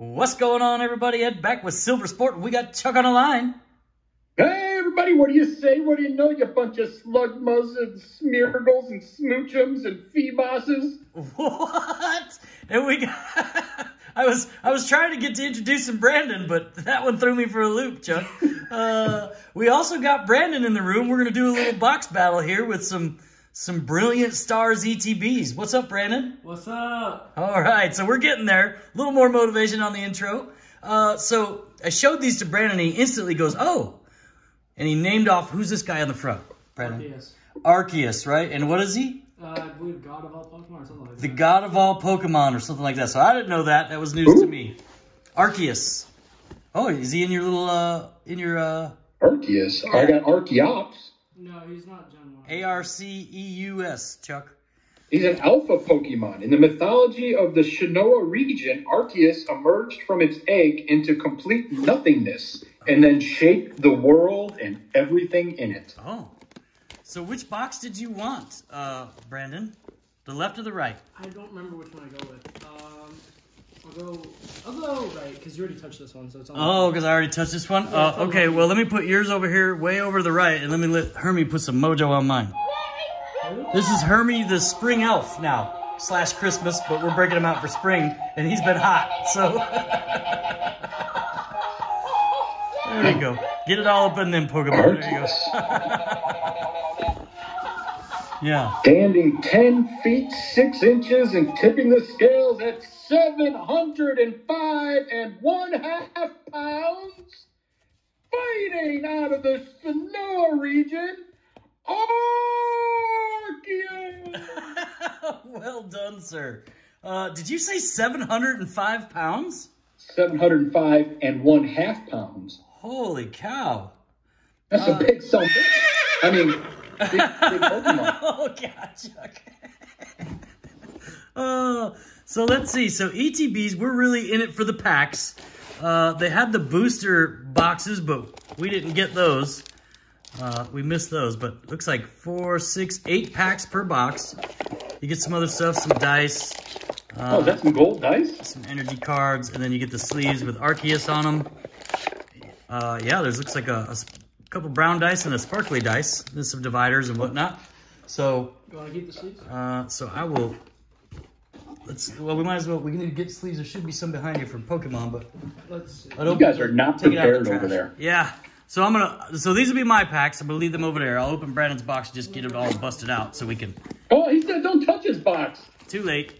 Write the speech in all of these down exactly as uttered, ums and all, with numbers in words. What's going on, everybody? Ed back with Silver Sport. We got Chuck on the line. Hey, everybody. What do you say? What do you know, you bunch of slugmas and smeargles and smoochums and fee bosses? What? And we got... I was I was trying to get to introducing Brandon, but that one threw me for a loop, Chuck. uh, we also got Brandon in the room. We're going to do a little box battle here with some... Some Brilliant Stars E T Bs. What's up, Brandon? What's up? All right, so we're getting there. A little more motivation on the intro. Uh, so I showed these to Brandon, and he instantly goes, oh. And he named off, who's this guy on the front, Brandon? Arceus. Arceus, right? And what is he? Uh, I believe God of all Pokemon or something like that. The God of all Pokemon or something like that. So I didn't know that. That was news Ooh. to me. Arceus. Oh, is he in your little, uh, in your, uh... Arceus. I got Arceops. No, he's not Gen one. A R C E U S, Chuck. He's an alpha Pokemon. In the mythology of the Sinnoh region, Arceus emerged from its egg into complete nothingness and then shaped the world and everything in it. Oh. So which box did you want, uh, Brandon? The left or the right? I don't remember which one I go with. Um, I'll go, I'll go right, because you already touched this one. So it's on oh, because I already touched this one? Uh, okay, well, let me put yours over here, way over to the right, and let me let Hermie put some mojo on mine. This is Hermie the Spring Elf now, slash Christmas, but we're breaking him out for spring, and he's been hot, so. There you go. Get it all up in them Pokemon. There you go. Yeah. Standing ten feet, six inches, and tipping the scales at seven hundred five and one half pounds, fighting out of the Sinnoh region, Arceus! Well done, sir. Uh, did you say seven hundred five pounds? seven hundred five and one half pounds. Holy cow. That's uh, a big something. I mean, big, big Pokemon. Oh, gosh, okay. Oh, so let's see. So E T Bs, we're really in it for the packs. Uh, they had the booster boxes, but we didn't get those. Uh, we missed those, but looks like four, six, eight packs per box. You get some other stuff, some dice. Uh, oh, is that some gold dice? Some energy cards, and then you get the sleeves with Arceus on them. Uh, yeah, there's looks like a, a couple brown dice and a sparkly dice. There's some dividers and whatnot. So, you want to keep the sleeves? Uh, so I will... Let's, well, we might as well. We need to get sleeves. There should be some behind you from Pokemon, but let's. I don't, you guys are not prepared over there. Yeah. So I'm gonna. So these will be my packs. I'm gonna leave them over there. I'll open Brandon's box and just get it all busted out so we can. Oh, he said don't touch his box. Too late.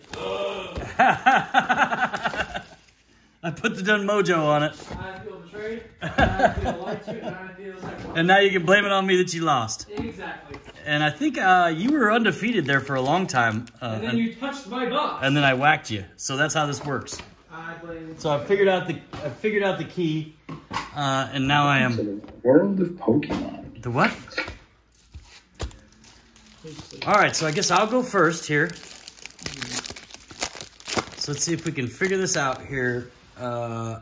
I put the done mojo on it. I feel betrayed. I feel lied to, and I feel sexual. And now you can blame it on me that you lost. Exactly. And I think uh, you were undefeated there for a long time. Uh, and then you touched my box. And then I whacked you. So that's how this works. I blame. So I figured out the I figured out the key, uh, and now I am. The world of Pokemon. The what? All right. So I guess I'll go first here. So let's see if we can figure this out here. Uh,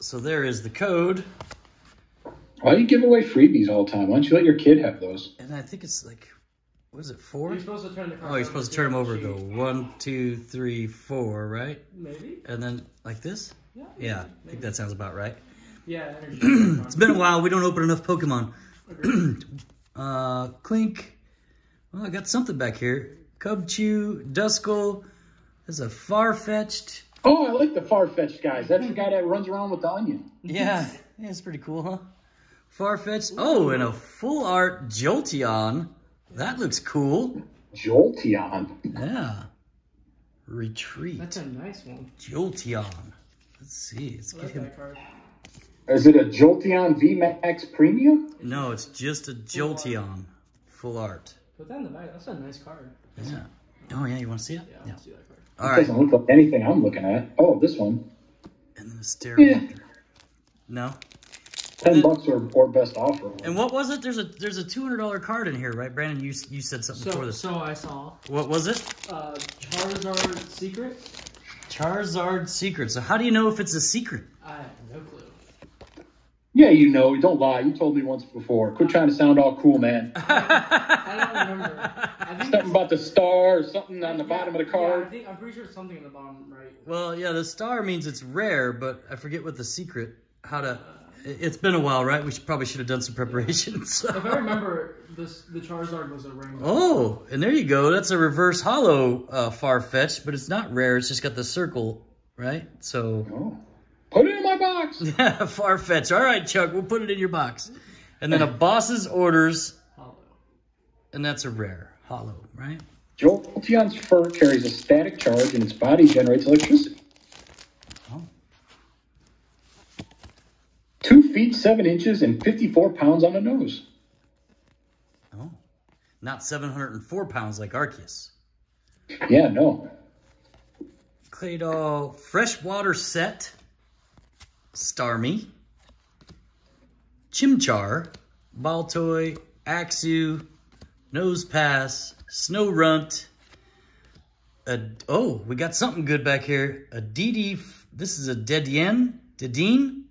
so there is the code. Why do you give away freebies all the time? Why don't you let your kid have those? And I think it's like, what is it, four? You're supposed to turn the card. Oh, you're supposed to turn them over and go one, two, three, four, right? Maybe. And then like this? Yeah. Yeah, maybe. I think that sounds about right. Yeah. It's been a while. We don't open enough Pokemon. uh, Clink. Well, I got something back here. Cubchoo, Duskull. There's a Farfetch'd. Oh, I like the Farfetch'd guys. That's the guy that runs around with the onion. Yeah. Yeah, it's pretty cool, huh? Farfetch'd. Oh, and a full art Jolteon. That looks cool. Jolteon. Yeah. Retreat. That's a nice one. Jolteon. Let's see. Let's get him. Is it a Jolteon V max Premium? No, it's just a Jolteon full art. Put that in the bag. That's a nice card. Yeah. Oh, yeah. You want to see it? Yeah. I want to see that card. All right. It doesn't look like anything I'm looking at. Oh, this one. And then a Starmie. No. Ten bucks or, or best offer. And what was it? There's a there's a two hundred dollar card in here, right, Brandon? You you said something so, before this. So I saw. What was it? Uh, Charizard secret. Charizard secret. So how do you know if it's a secret? I have no clue. Yeah, you know, don't lie. You told me once before. Quit trying to sound all cool, man. I don't remember. I think something about the star or something on the yeah, bottom of the card. Yeah, I think, I'm pretty sure it's something in the bottom right. Well, yeah, the star means it's rare, but I forget what the secret, how to... It's been a while, right? We should, probably should have done some preparation. So. If I remember, this, the Charizard was a rainbow. Oh, and there you go. That's a reverse hollow uh, Farfetch'd, but it's not rare. It's just got the circle, right? So... Oh. Put it in my box. Yeah, Farfetch'd. All right, Chuck, we'll put it in your box. And then a boss's orders. Hollow. And that's a rare hollow, right? Jolteon's fur carries a static charge and its body generates electricity. Oh. Two feet, seven inches, and fifty-four pounds on the nose. Oh. Not seven hundred four pounds like Arceus. Yeah, no. Claydol, freshwater set. Starmie, Chimchar, Baltoy, Axew, Nosepass, Snorunt. A, oh, we got something good back here. A D D, this is a Dedenne, Dedenne.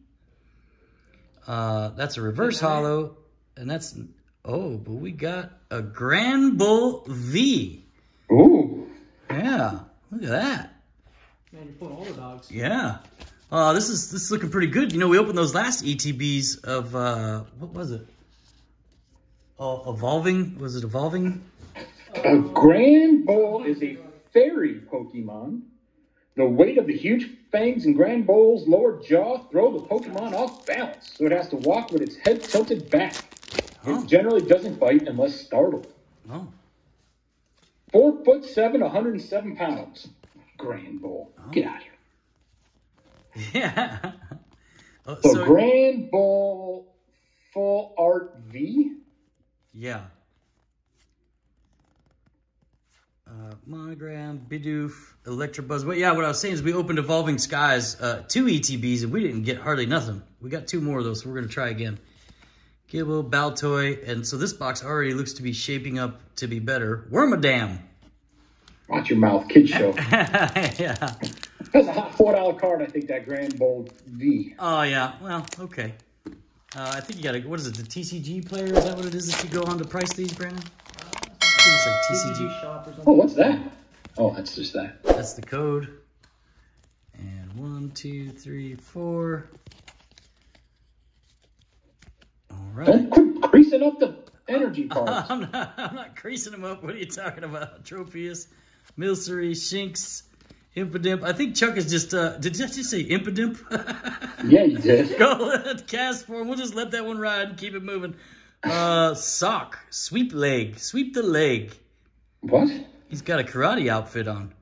Uh, that's a reverse hollow. And that's, oh, but we got a Granbull V. Ooh. Yeah, look at that. Man, you're pulling all the dogs. Yeah. Uh, this is this is looking pretty good. You know, we opened those last E T Bs of, uh, what was it? Oh, Evolving? Was it Evolving? A Granbull is a fairy Pokemon. The weight of the huge fangs in Granbull's lower jaw throw the Pokemon off balance, so it has to walk with its head tilted back. Huh. It generally doesn't bite unless startled. Oh. Four foot seven, one hundred seven pounds. Granbull. Oh. Get out of here. Yeah. Oh, so, so Granbull Full Art V? Yeah. Uh, monogram, Bidoof, Electrobuzz. Well, yeah, what I was saying is we opened Evolving Skies, uh, two E T Bs, and we didn't get hardly nothing. We got two more of those, so we're going to try again. Gibble, Baltoy, and so this box already looks to be shaping up to be better. Wormadam. Watch your mouth, kid show. Yeah. That's a hot four dollar card, I think, that Granbull V. Oh, yeah. Well, okay. Uh, I think you got to, what is it, the T C G player? Is that what it is that you go on to price these, Brandon? I think it's like T C G shop or something. Oh, what's that? Oh, that's just that. That's the code. And one, two, three, four. All right. Don't quit creasing up the energy cards. I'm not, I'm not creasing them up. What are you talking about? Tropius, Milcery, Shinx. Impidimp. I think Chuck is just, uh, did you actually say Impidimp? Yeah, you did. Go cast form. We'll just let that one ride and keep it moving. Uh, Sawk. Sweep leg. Sweep the leg. What? He's got a karate outfit on.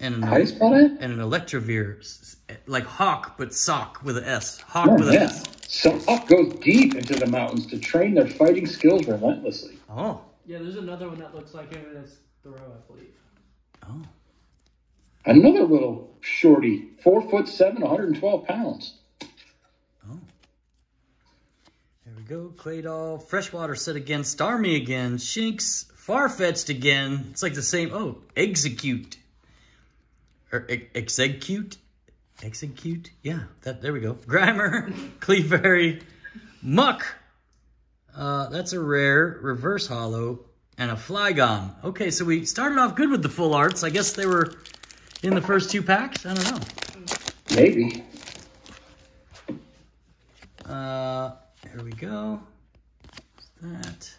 And an, How do you spell that? And an Electrovir. Like Hawk, but Sock with an S. Hawk oh, with yeah. an S. Sawk goes deep into the mountains to train their fighting skills relentlessly. Oh. Yeah, there's another one that looks like him, and it's Thoreau, I believe. Oh. Another little shorty, four foot seven, one hundred twelve pounds. Oh. There we go, Claydol. Freshwater set again, Starmie again, Shinx, Farfetch'd again. It's like the same, oh, Execute. Or e Execute? Execute? Yeah, that. There we go. Grimer, Clefairy, Muck. Uh, that's a rare, reverse hollow, and a Flygon. Okay, so we started off good with the full arts. I guess they were... in the first two packs? I don't know. Maybe. Uh, here we go. What's that?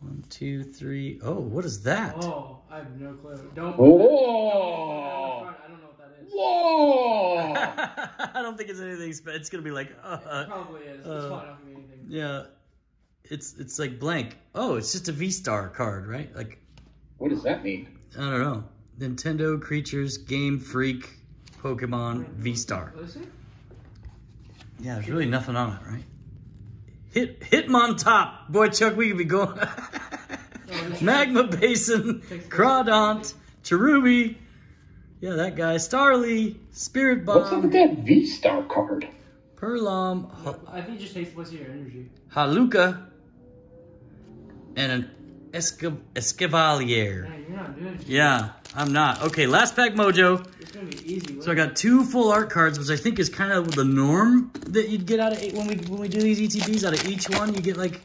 One, two, three. Oh, what is that? Oh, I have no clue. Don't. Whoa! Don't I don't know what that is. Whoa! I don't think it's anything special. It's gonna be like. Uh, it probably is. Uh, it's probably not gonna be anything. Yeah. It's it's like blank. Oh, it's just a V Star card, right? Like. What does that mean? I don't know. Nintendo Creatures Game Freak Pokemon V-Star. Yeah, there's really nothing on it, right? Hit Hitmontop! Boy, Chuck, we could be going... Magma Basin, Crawdont, Cherubi. Yeah, that guy. Starly, Spirit Bomb. What's up with that V-Star card? Purlom. I think it just takes what's your energy. Haluka. And an Esca Escavalier. Man, you're not good. Yeah, I'm not. Okay, last pack mojo. It's gonna be easy. So I got two full art cards, which I think is kind of the norm that you'd get out of eight when we when we do these E T Bs. Out of each one, you get like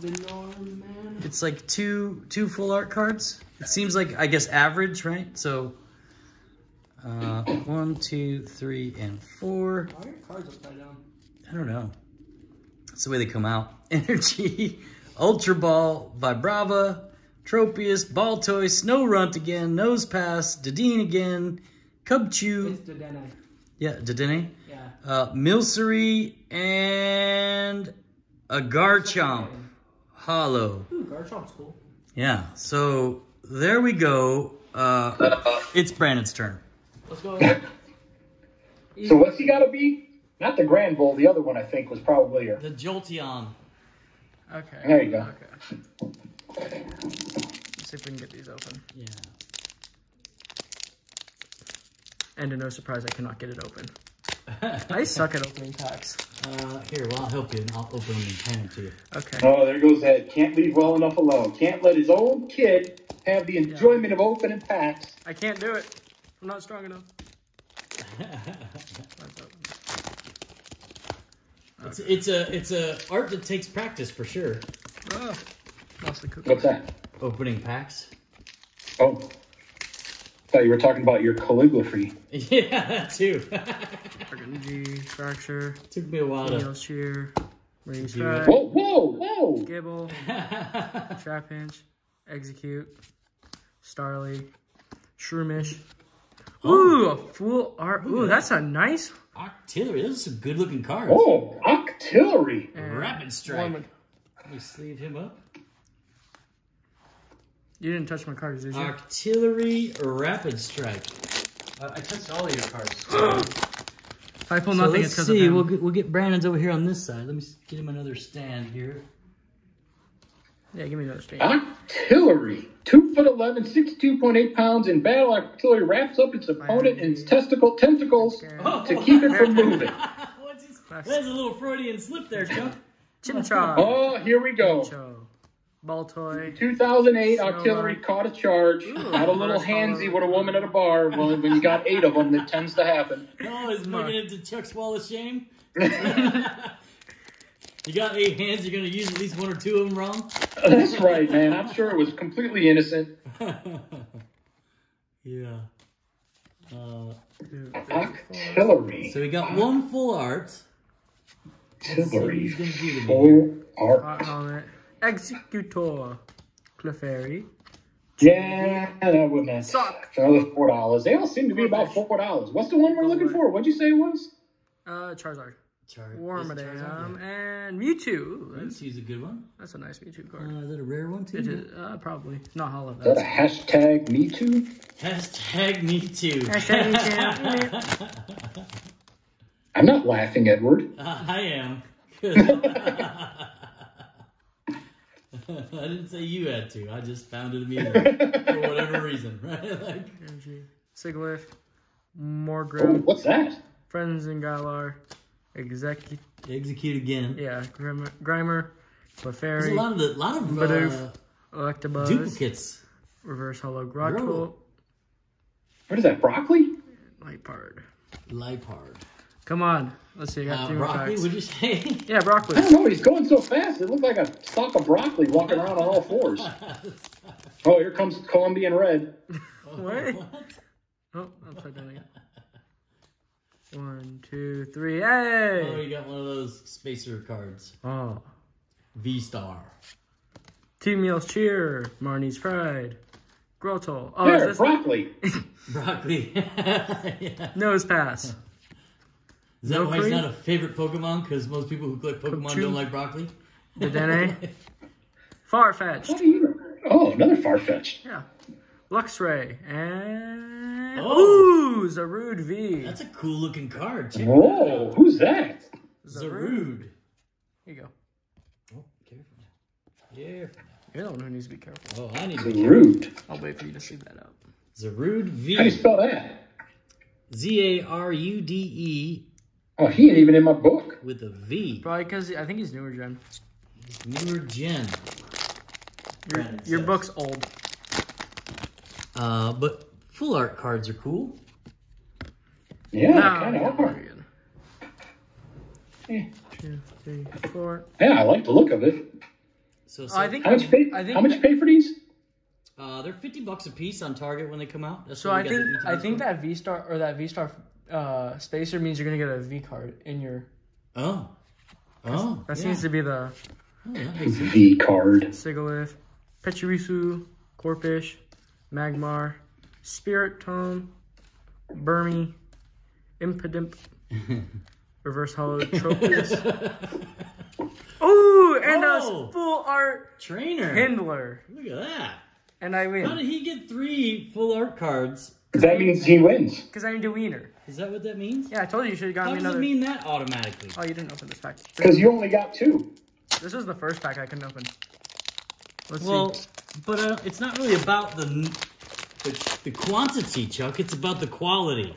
the norm, man. It's like two two full art cards. It seems like, I guess, average, right? So uh, one, two, three, and four. Why are your cards upside down? I don't know. That's the way they come out. Energy. Ultra Ball, Vibrava, Tropius, Baltoy, Snorunt again, Nosepass, Dedenne again, Cubchoo. It's Dedenne. Yeah, Dedenne. Yeah. Uh, Milcery and a Garchomp Hollow. Ooh, Garchomp's cool. Yeah, so there we go. Uh, it's Brandon's turn. Let's go. So what's he got to be? Not the Granbull. The other one, I think, was probably here. The Jolteon. Okay. There you go. Okay. Okay. Let's see if we can get these open. Yeah. And to no surprise, I cannot get it open. I suck at opening packs. Uh, here, well, I'll help you, and I'll open them in time, too. Okay. Oh, there goes that. Can't leave well enough alone. Can't let his old kid have the enjoyment yeah. of opening packs. I can't do it. I'm not strong enough. It's, okay. it's a it's a art that takes practice for sure. Oh, lost the cookie. What's that? Opening packs. Oh, I thought you were talking about your calligraphy. Yeah, that too. Energy fracture. Took me a while to. Shear. Raise strike. Whoa, whoa, whoa! Gibble. Trap pinch. Execute. Starly. Shroomish. Oh. Ooh, a full art. Ooh, that's a nice. Octillery, those are some good looking cards. Oh, Octillery! Rapid Strike. Let me sleeve him up. You didn't touch my cards, did you? Octillery, Rapid Strike. Uh, I touched all of your cards. If I pull so nothing, it's because of him. We'll get, we'll get Brandon's over here on this side. Let me get him another stand here. Yeah, give me another stand. Octillery! two foot eleven, sixty-two point eight pounds. In battle, Octillery wraps up its opponent in its testicle, tentacles oh. to keep it from moving. What's his, that's a little Freudian slip there, Chuck. Chimchar. Oh, here we go. Baltoy. two thousand eight, Snow Octillery Mark. Caught a charge. Ooh, got a little handsy with a woman at a bar. Well, when you got eight of them, that tends to happen. Oh, it's looking into Chuck's wall of shame. You got eight hands, you're going to use at least one or two of them wrong? That's right, man. I'm sure it was completely innocent. Yeah. Uh, Octillery. So we got one full art. Octillery. Full art. art. Executor. Clefairy. Yeah, that would mess. Sawk. Another four dollars. They all seem to be about four dollars. What's the one we're looking for? What'd you say it was? Uh, Charizard. Warmadam and Mewtwo. Mewtwo's a good one. That's a nice Mewtwo card. Uh, is that a rare one too? It is, uh, probably. It's not hollow. Is that a hashtag Mewtwo? Hashtag Mewtwo. Hashtag Mewtwo. I'm not laughing, Edward. Uh, I am. I didn't say you had to. I just found it amusing for whatever reason, right? Like Sigliff, Morgrove. Oh, what's that? Friends in Galar. Execute. Execute again. Yeah, Grimer, Grimer Clefairy. There's a lot of, the, lot of Bidoof, uh, Electrobuzz, duplicates. Reverse Hollow Grotto. What is that, broccoli? Lipard. Lipard. Come on. Let's see, I got uh, two broccoli, would you say? Yeah, broccoli. I don't know, he's going so fast. It looked like a stalk of broccoli walking around on all fours. Oh, here comes Colombian Red. What? What? Oh, I'm sorry, down again. One, two, three, hey! Oh, you got one of those spacer cards. Oh. V-Star. Team Meals Cheer, Marnie's Pride, Grotto. Oh, there, is this broccoli. Broccoli. Yeah. Nosepass. Is that no why cream? It's not a favorite Pokemon? Because most people who collect Pokemon Cubchoo. Don't like broccoli? Dedenne. Farfetch'd. Oh, another Farfetch'd. Yeah. Luxray and oh. Ooh, Zarude V. That's a cool looking card. Check whoa, who's that? Zarude. Here you go. Oh, careful. Yeah. You're the one who needs to be careful. Oh, I need to be Zarude. Careful. I'll wait for you to sleep that up. Zarude V. How do you spell that? Z A R U D E. Oh, he ain't even in my book. With a V. Probably because I think he's newer gen. He's newer gen. Your, your book's old. Uh, but full art cards are cool. Yeah, no, kind of are. Yeah. Two, three, four. Yeah, I like the look of it. So, so uh, I think how much you pay? I think how much you pay for these? Uh, they're fifty bucks a piece on Target when they come out. That's so I think I think for. that V Star or that V Star uh, spacer means you're gonna get a V card in your. Oh. Oh. That yeah. seems to be the. Oh, V card. Sigilyph, Pachirisu, Corpish, Magmar, Spirit Tome, Burmy, Impidimp, Reverse Hollow, Tropius. Ooh, and oh, a full art trainer Handler. Look at that. And I win. How did he get three full art cards? Because that means he wins. Because I need a wiener. Is that what that means? Yeah, I told you you should have gotten me another. How does it mean that automatically? Oh, you didn't open this pack. Because you only got two. This was the first pack I couldn't open. Let's well, see. But uh, it's not really about the, the the quantity, Chuck. It's about the quality.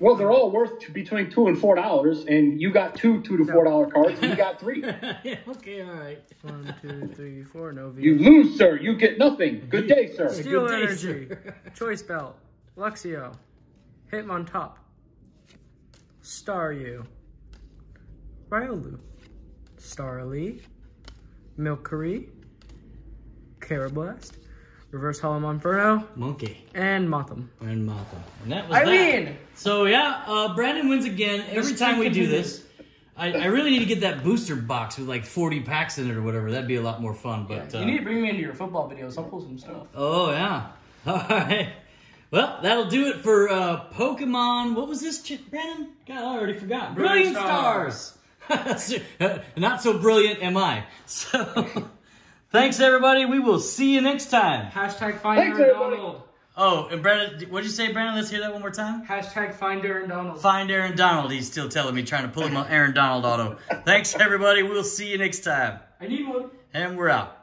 Well, they're all worth between two and four dollars, and you got two two to four dollar cards, and you got three. Yeah, okay, all right. One, two, three, four. No V. You lose, sir. You get nothing. Good day, sir. Steel Good Energy, day, sir. Choice Belt, Luxio, Hitmontop, Staryu, Riolu, Starly, Milcery, Carablast, Reverse Hollow Monferno, Monkey, and Motham. And Motham. And that was I that. Mean. So yeah, uh, Brandon wins again every time we do this. I, I really need to get that booster box with like forty packs in it or whatever. That'd be a lot more fun. But yeah, you uh, need to bring me into your football videos. I'll pull some stuff. Oh yeah. All right. Well, that'll do it for uh, Pokemon. What was this, Brandon? God, I already forgot. Brilliant, Brilliant Stars. Stars. Not so brilliant am I. So, thanks everybody. We will see you next time. Hashtag find thanks, Aaron everybody. Donald. Oh, and Brandon, what did you say, Brandon? Let's hear that one more time. Hashtag find Aaron Donald. Find Aaron Donald. He's still telling me, trying to pull him on Aaron Donald auto. Thanks everybody. We'll see you next time. I need one. And we're out.